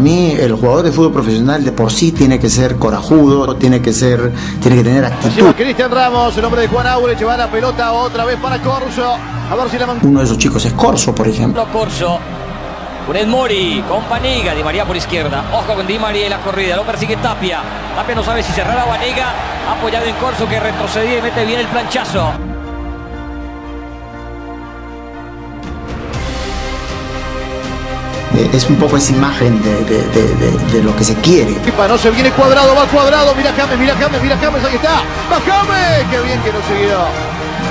mí el jugador de fútbol profesional de por sí tiene que ser corajudo, tiene que tener actitud. Cristian Ramos, el hombre de Juan Aure, lleva la pelota otra vez para Corzo. A ver si la... Uno de esos chicos es Corzo, por ejemplo. Corzo. Con Ed Mori, con Vaniga, Di María por izquierda. Ojo con Di María y la corrida, lo persigue Tapia. Tapia no sabe si cerrar a Vaniga, apoyado en Corzo que retrocede y mete bien el planchazo. Es un poco esa imagen de lo que se quiere. No se viene Cuadrado, va Cuadrado, mira James, ahí está. ¡Va James! ¡Qué bien que lo siguió!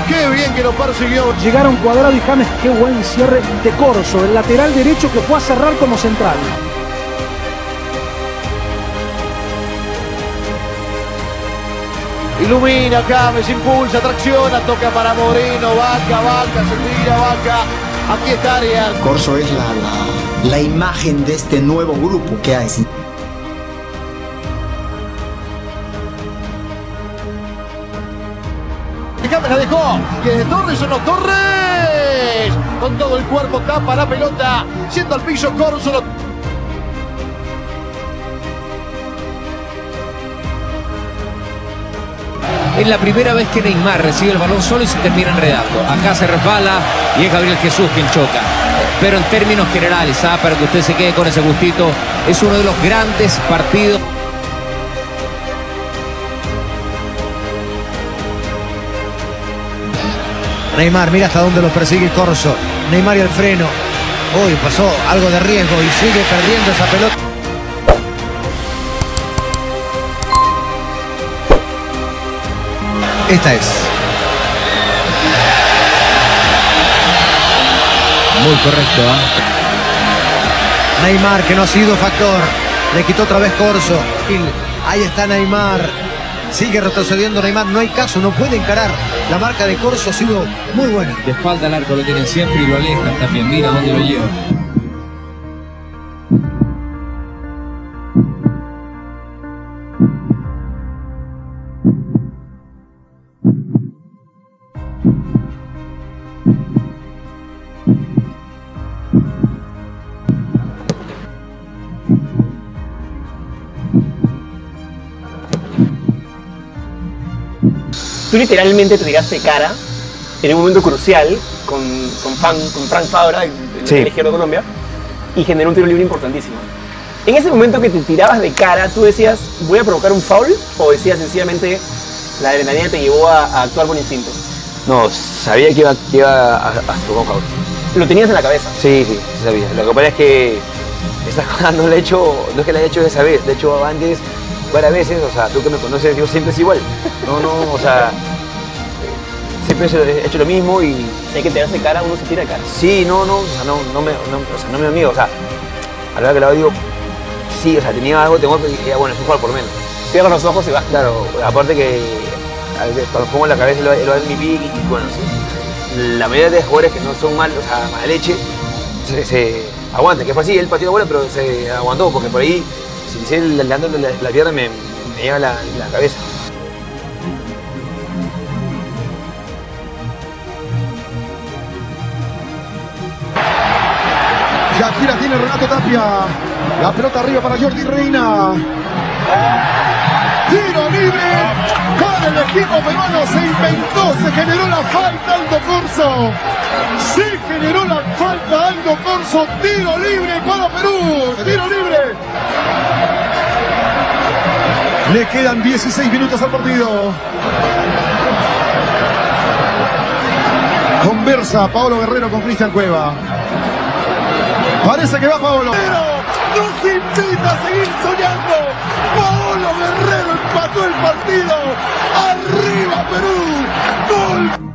¡Qué bien que lo persiguió! Llegaron Cuadrado y James, qué buen cierre de Corzo, el lateral derecho que fue a cerrar como central. Ilumina James, impulsa, tracciona, toca para Moreno, Vaca, se tira Vaca. Aquí está Ariel. Corzo es la imagen de este nuevo grupo que hay. James la dejó, que de Torres son los Torres. Con todo el cuerpo tapa la pelota, siendo al piso Corzo. Es la primera vez que Neymar recibe el balón solo y se termina enredando. Acá se resbala y es Gabriel Jesús quien choca. Pero en términos generales, para que usted se quede con ese gustito, es uno de los grandes partidos. Neymar, mira hasta dónde lo persigue Corzo. Neymar y el freno. Uy, pasó algo de riesgo y sigue perdiendo esa pelota. Esta es. Muy correcto, Neymar, que no ha sido factor. Le quitó otra vez Corzo. Ahí está Neymar. Sigue retrocediendo Neymar. No hay caso, no puede encarar. La marca de Corzo ha sido muy buena. De espalda al arco lo tienen siempre y lo alejan también. Mira dónde lo lleva. Tú literalmente te tiraste cara en un momento crucial con Frank Fabra, el izquierdo de Colombia, y generó un tiro libre importantísimo. En ese momento que te tirabas de cara, ¿tú decías, voy a provocar un foul? ¿O decías sencillamente, la adrenalina te llevó a actuar por instinto? No, sabía que iba a provocar un foul. ¿Lo tenías en la cabeza? Sí, sabía. Lo que pasa es que estas cosas no las he hecho, no es que las he hecho esa vez, de hecho antes varias veces, tú que me conoces, yo siempre es igual. Siempre he hecho lo mismo y... Hay que tirarse cara, uno se tira cara. Sí, no me amigo, a la hora que lo digo, sí, tenía algo, tengo que decir, bueno, es un jugador por menos. Cierra los ojos y va. Claro, aparte que cuando pongo en la cabeza lo hago en mi pick y bueno, sí. La mayoría de jugadores que no son mal, mala leche, se aguantan, que fue así, el partido bueno, pero se aguantó porque por ahí... Si la pierna me lleva la cabeza. Ya gira, tiene Renato Tapia. La pelota arriba para Jordi Reina. Tiro libre. Con el equipo peruano se inventó, se generó la falta Aldo Corzo. Se generó la falta Aldo Corzo. Tiro libre para Perú. Tiro libre. Le quedan 16 minutos al partido. Conversa Paolo Guerrero con Cristian Cueva. Parece que va Paolo. Guerrero nos invita a seguir soñando. Paolo Guerrero empató el partido. ¡Arriba Perú! ¡Gol!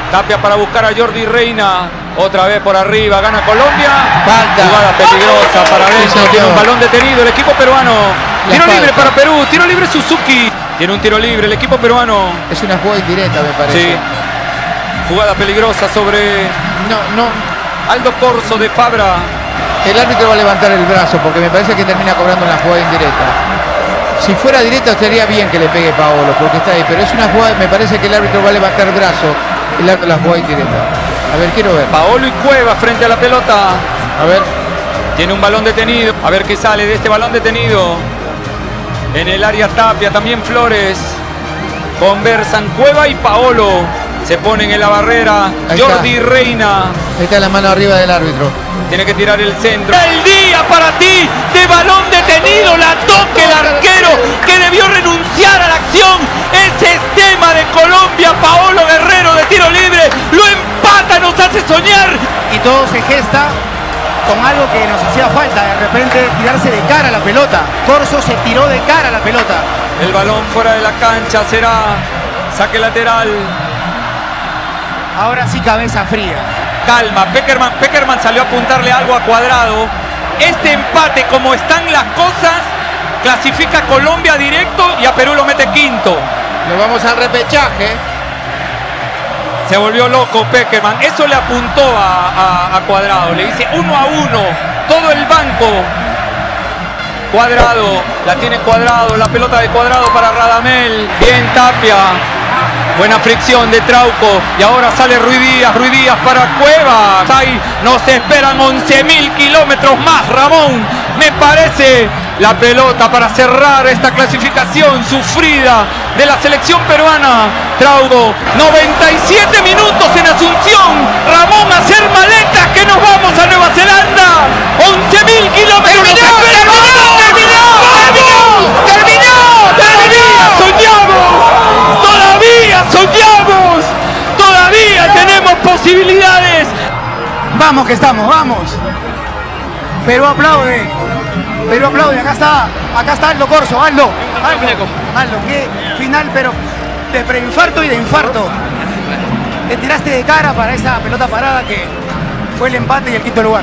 Tapia para buscar a Jordi Reina, otra vez por arriba, gana Colombia. Falta. Jugada peligrosa para Benzo, tiene un balón detenido el equipo peruano. Tiro libre para Perú, tiro libre Suzuki. Tiene un tiro libre el equipo peruano. Es una jugada indirecta me parece. Sí. Jugada peligrosa sobre Aldo Corzo de Fabra. El árbitro va a levantar el brazo porque me parece que termina cobrando una jugada indirecta. Si fuera directa estaría bien que le pegue Paolo, porque está ahí, pero es una jugada, me parece que el árbitro va a levantar brazo, el árbitro la jugada indirecta. A ver, quiero ver. Paolo y Cueva frente a la pelota. A ver. Tiene un balón detenido. A ver qué sale de este balón detenido. En el área Tapia, también Flores. Conversan Cueva y Paolo. Se ponen en la barrera. Jordi Reina. Ahí está la mano arriba del árbitro. Tiene que tirar el centro. El día para ti de balón detenido. La toca el arquero que debió renunciar a la acción. Ese es tema de Colombia. Paolo Guerrero de tiro libre. Lo empata, nos hace soñar. Y todo se gesta con algo que nos hacía falta. De repente tirarse de cara a la pelota. Corzo se tiró de cara a la pelota. El balón fuera de la cancha será saque lateral. Ahora sí, cabeza fría. Calma, Pekerman salió a apuntarle algo a Cuadrado. Este empate, como están las cosas, clasifica a Colombia directo y a Perú lo mete quinto. Nos vamos al repechaje. Se volvió loco Pekerman. Eso le apuntó a Cuadrado. Le dice 1-1. Todo el banco. Cuadrado. La tiene Cuadrado. La pelota de Cuadrado para Radamel. Bien Tapia. Buena fricción de Trauco. Y ahora sale Ruidíaz. Ruidíaz para Cuevas. Ahí nos esperan 11.000 kilómetros más, Ramón. Me parece la pelota para cerrar esta clasificación sufrida de la selección peruana. Trauco. 97 minutos en Asunción. Ramón, a hacer maletas que nos vamos a Nueva Zelanda. 11.000 kilómetros. ¡Soñamos! ¡Todavía tenemos posibilidades! ¡Vamos que estamos! ¡Vamos! Perú aplaude. Perú aplaude. Acá está Aldo Corzo. Aldo. Aldo. Qué final, pero de preinfarto y de infarto. Te tiraste de cara para esa pelota parada que fue el empate y el quinto lugar.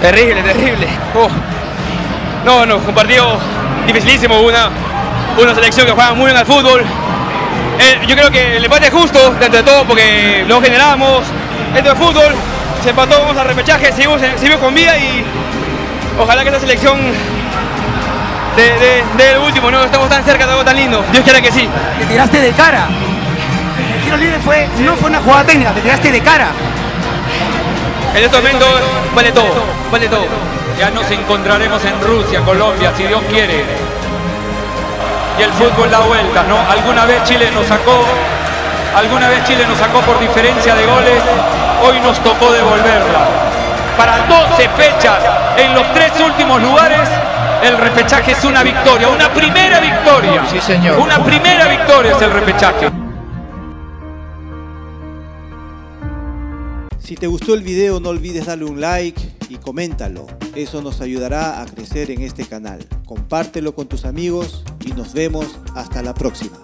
Terrible, terrible. No, un partido dificilísimo. Una selección que juega muy bien al fútbol. Yo creo que el empate es justo, dentro de todo, porque lo generamos. Esto es fútbol, se empató, vamos al repechaje, seguimos con vida y ojalá que esta selección de el último, no estamos tan cerca de algo tan lindo. Dios quiera que sí. Te tiraste de cara. El tiro libre no fue una jugada técnica, te tiraste de cara. En estos momentos vale todo, vale todo. Ya nos encontraremos en Rusia, Colombia, si Dios quiere. Y el fútbol da vueltas, ¿no? Alguna vez Chile nos sacó por diferencia de goles, hoy nos tocó devolverla. Para 12 fechas, en los 3 últimos lugares, el repechaje es una victoria, una primera victoria. Sí, señor. Una primera victoria es el repechaje. Si te gustó el video, no olvides darle un like y coméntalo. Eso nos ayudará a crecer en este canal. Compártelo con tus amigos y nos vemos hasta la próxima.